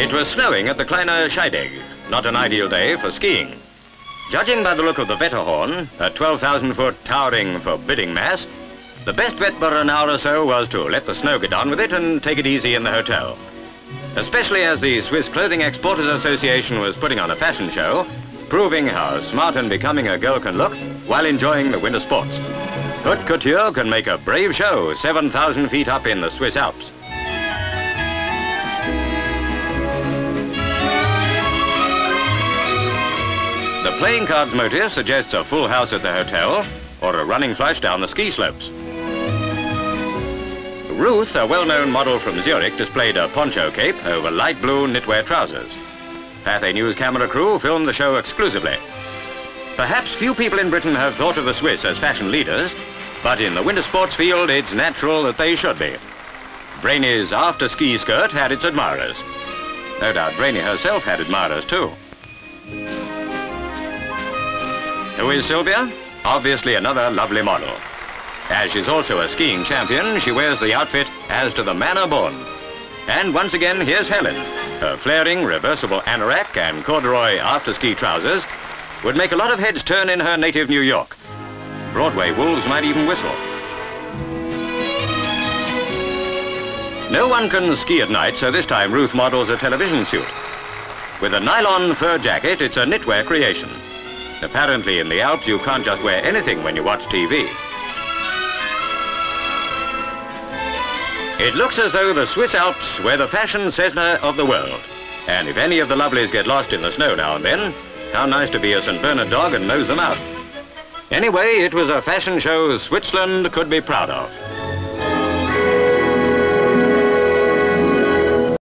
It was snowing at the Kleiner Scheidegg, not an ideal day for skiing. Judging by the look of the Wetterhorn, a 12,000-foot towering, forbidding mass, the best bet for an hour or so was to let the snow get on with it and take it easy in the hotel. Especially as the Swiss Clothing Exporters Association was putting on a fashion show, proving how smart and becoming a girl can look while enjoying the winter sports. Haute Couture can make a brave show 7,000 feet up in the Swiss Alps. The playing cards motive suggests a full house at the hotel or a running flush down the ski slopes. Ruth, a well-known model from Zurich, displayed a poncho cape over light blue knitwear trousers. Pathé News camera crew filmed the show exclusively. Perhaps few people in Britain have thought of the Swiss as fashion leaders, but in the winter sports field, it's natural that they should be. Brainy's after-ski skirt had its admirers. No doubt Brainy herself had admirers too. Who is Sylvia? Obviously another lovely model. As she's also a skiing champion, she wears the outfit as to the manner born. And once again, here's Helen. Her flaring, reversible anorak and corduroy after-ski trousers would make a lot of heads turn in her native New York. Broadway wolves might even whistle. No one can ski at night, so this time Ruth models a television suit. With a nylon fur jacket, it's a knitwear creation. Apparently in the Alps, you can't just wear anything when you watch TV. It looks as though the Swiss Alps were the fashion centre of the world. And if any of the lovelies get lost in the snow now and then, how nice to be a St Bernard dog and nose them out. Anyway, it was a fashion show Switzerland could be proud of.